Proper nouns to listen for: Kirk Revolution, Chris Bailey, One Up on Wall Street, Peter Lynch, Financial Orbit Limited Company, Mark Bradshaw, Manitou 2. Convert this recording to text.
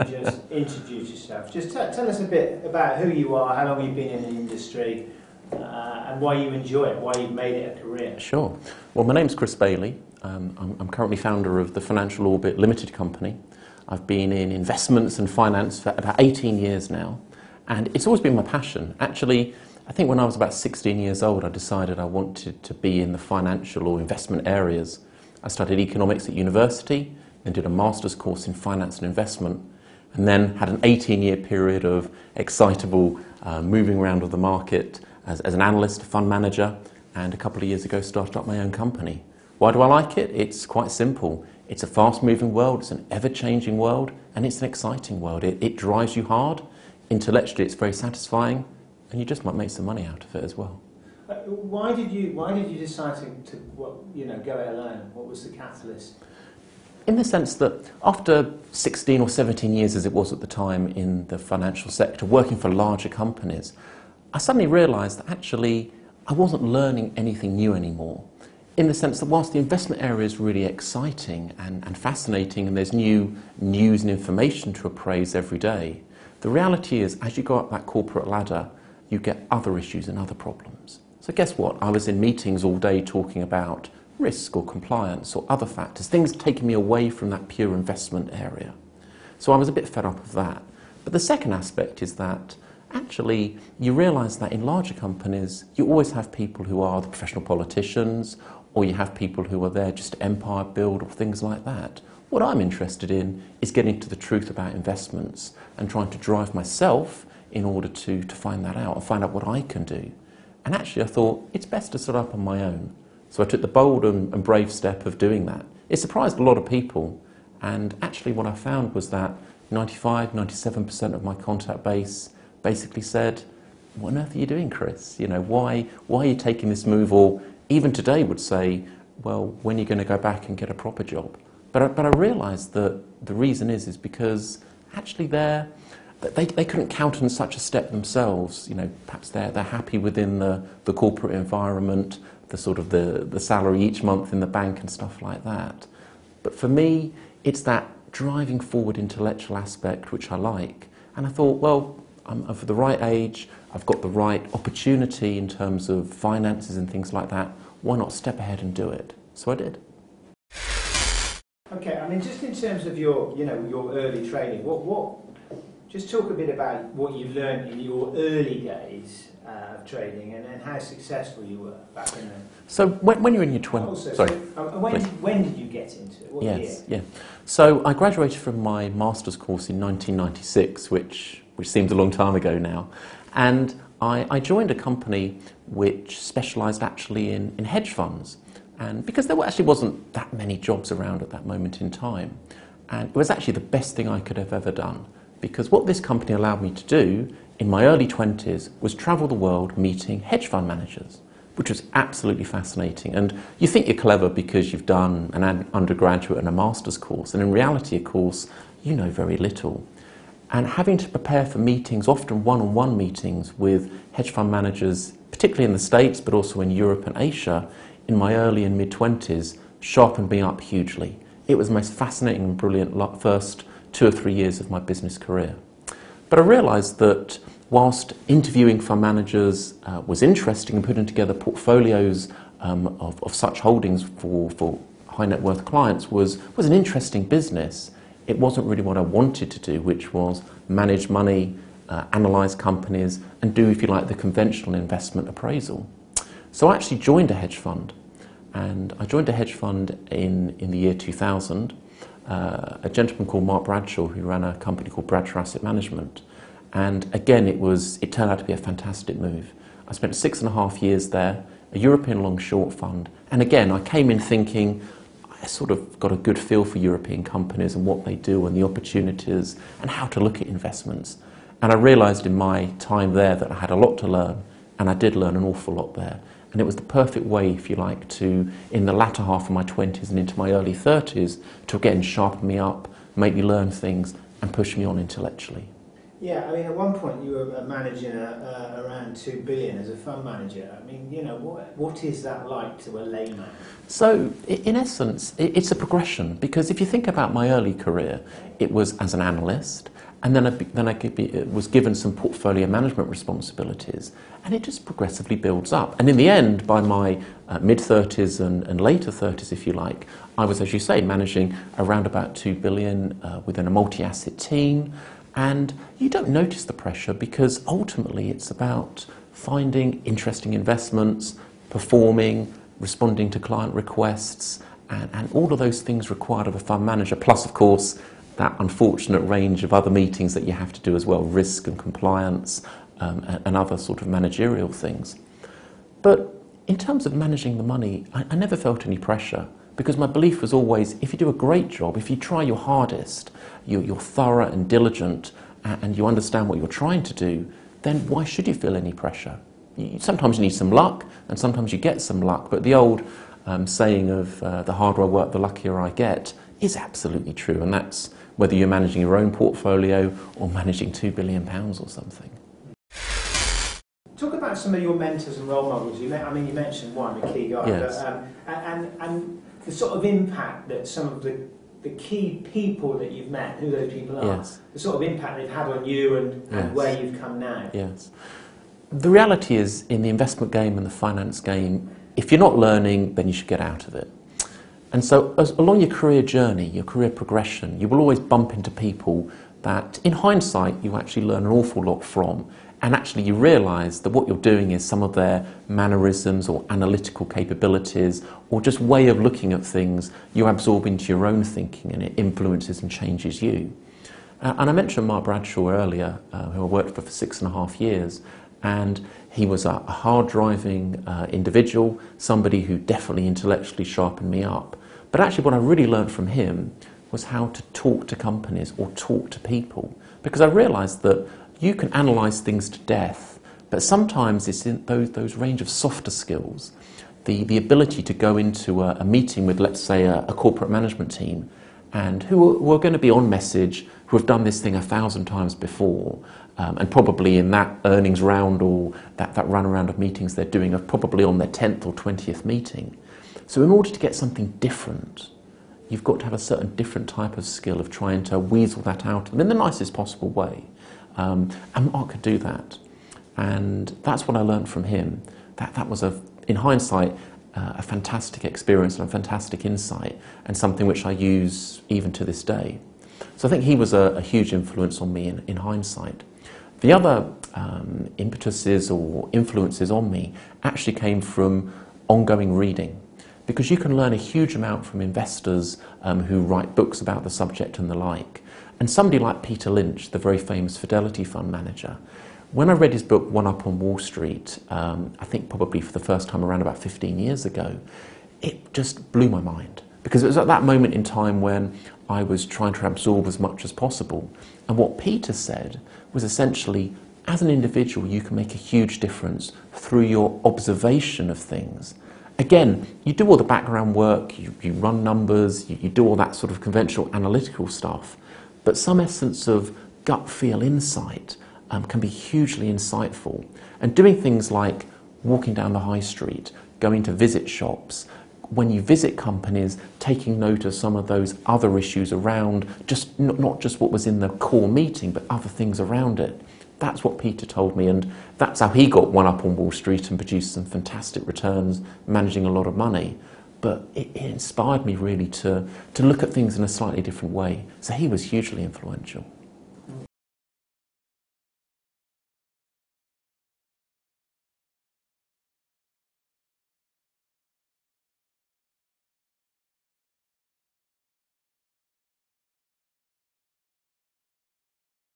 you just introduce yourself. Just tell us a bit about who you are, how long you've been in the industry, and why you enjoy it, why you've made it a career. Sure. Well, my name's Chris Bailey. I'm currently founder of the Financial Orbit Limited Company. I've been in investments and finance for about 18 years now, and it's always been my passion. Actually, I think when I was about 16 years old, I decided I wanted to be in the financial or investment areas. I studied economics at university, then did a master's course in finance and investment, and then had an 18-year period of excitable moving around of the market as an analyst, a fund manager, and a couple of years ago started up my own company. Why do I like it? It's quite simple. It's a fast-moving world, it's an ever-changing world, and it's an exciting world. It drives you hard. Intellectually, it's very satisfying, and you just might make some money out of it as well. Why did you decide to go it alone? What was the catalyst? In the sense that after 16 or 17 years, as it was at the time, in the financial sector, working for larger companies, I suddenly realised that actually I wasn't learning anything new anymore. In the sense that whilst the investment area is really exciting and fascinating, and there's new news and information to appraise every day, the reality is, as you go up that corporate ladder, you get other issues and other problems. So guess what? I was in meetings all day talking about risk or compliance or other factors, things taking me away from that pure investment area. So I was a bit fed up of that. But the second aspect is that actually you realise that in larger companies you always have people who are the professional politicians, or you have people who are there just to empire build or things like that. What I'm interested in is getting to the truth about investments and trying to drive myself in order to find that out and find out what I can do. And actually I thought it's best to set up on my own. So I took the bold and brave step of doing that. It surprised a lot of people, and actually what I found was that 95–97% of my contact base basically said, what on earth are you doing, Chris? You know, why are you taking this move? Or even today would say, well, when are you going to go back and get a proper job? But I realised that the reason is because actually they couldn't count on such a step themselves. You know, perhaps they're happy within the corporate environment, the salary each month in the bank and stuff like that. But for me, it's that driving forward intellectual aspect which I like. And I thought, well, I'm of the right age, I've got the right opportunity in terms of finances and things like that. Why not step ahead and do it? So I did. Okay, I mean, just in terms of your, your early training, just talk a bit about what you learned in your early days of trading and how successful you were back in then. So when you're in your 20s... Sorry. When did you get into it? What year? Yeah. So I graduated from my master's course in 1996, which seems a long time ago now. And I joined a company which specialised actually in hedge funds. And because there actually wasn't that many jobs around at that moment in time. And it was actually the best thing I could have ever done. Because what this company allowed me to do in my early 20s was travel the world meeting hedge fund managers, which was absolutely fascinating. And you think you're clever because you've done an undergraduate and a master's course, and in reality, of course, you know very little. And having to prepare for meetings, often one-on-one meetings with hedge fund managers, particularly in the States, but also in Europe and Asia, in my early and mid-20s, sharpened me up hugely. It was the most fascinating and brilliant first 2 or 3 years of my business career. But I realised that whilst interviewing fund managers was interesting and putting together portfolios of such holdings for high net worth clients was an interesting business, it wasn't really what I wanted to do, which was manage money, analyse companies and do, if you like, the conventional investment appraisal. So I actually joined a hedge fund, and I joined a hedge fund in the year 2000. A gentleman called Mark Bradshaw, who ran a company called Bradshaw Asset Management, and again it turned out to be a fantastic move. I spent 6.5 years there, a European long short fund, and again I came in thinking I sort of got a good feel for European companies and what they do and the opportunities and how to look at investments, and I realised in my time there that I had a lot to learn, and I did learn an awful lot there. And it was the perfect way, if you like, to, in the latter half of my 20s and into my early 30s, to again sharpen me up, make me learn things and push me on intellectually. Yeah, I mean, at one point you were managing around $2 billion as a fund manager. I mean, you know, what is that like to a layman? So, in essence, it's a progression, because if you think about my early career, it was as an analyst, and then I was given some portfolio management responsibilities, and it just progressively builds up. And in the end, by my mid-30s and later 30s, if you like, I was, as you say, managing around about $2 billion within a multi-asset team. And you don't notice the pressure, because ultimately it's about finding interesting investments, performing, responding to client requests, and all of those things required of a fund manager, plus, of course, that unfortunate range of other meetings that you have to do as well, risk and compliance and other sort of managerial things. But in terms of managing the money, I never felt any pressure, because my belief was always, if you do a great job, if you try your hardest, you're thorough and diligent, and you understand what you're trying to do, then why should you feel any pressure? Sometimes you need some luck, and sometimes you get some luck, but the old saying of the harder I work, the luckier I get, is absolutely true, and that's whether you're managing your own portfolio or managing £2 billion or something. Talk about some of your mentors and role models. I mean, you mentioned one, the key guy, yes. But, and the sort of impact that some of the key people that you've met, who those people are, yes. The sort of impact they've had on you and yes. Where you've come now. Yes. The reality is, in the investment game and the finance game, if you're not learning, then you should get out of it. And so along your career journey, your career progression, you will always bump into people that, in hindsight, you actually learn an awful lot from. And actually you realise that what you're doing is some of their mannerisms or analytical capabilities or just way of looking at things you absorb into your own thinking, and it influences and changes you. And I mentioned Mark Bradshaw earlier, who I worked for 6.5 years, and he was a hard-driving individual, somebody who definitely intellectually sharpened me up. But actually what I really learned from him was how to talk to companies or talk to people, because I realised that you can analyse things to death, but sometimes it's in those range of softer skills, the ability to go into a meeting with, let's say, a corporate management team, and who are going to be on message, who have done this thing 1,000 times before, and probably in that earnings round or that run around of meetings they're doing are probably on their 10th or 20th meeting. So in order to get something different, you've got to have a certain different type of skill of trying to weasel that out of them in the nicest possible way. And Mark could do that, and that's what I learned from him. That was, in hindsight, a fantastic experience and a fantastic insight, and something which I use even to this day. So I think he was a huge influence on me in hindsight. The other impetuses or influences on me actually came from ongoing reading, because you can learn a huge amount from investors who write books about the subject and the like. And somebody like Peter Lynch, the very famous Fidelity fund manager, when I read his book One Up on Wall Street, I think probably for the first time around about 15 years ago, it just blew my mind. Because it was at that moment in time when I was trying to absorb as much as possible. And what Peter said was essentially, as an individual, you can make a huge difference through your observation of things. Again, you do all the background work, you run numbers, you do all that sort of conventional analytical stuff. But some essence of gut feel insight can be hugely insightful. And doing things like walking down the high street, going to visit shops, when you visit companies, taking note of some of those other issues around, just not just what was in the core meeting, but other things around it. That's what Peter told me, and that's how he got One Up on Wall Street and produced some fantastic returns, managing a lot of money. But it inspired me really to look at things in a slightly different way. So he was hugely influential.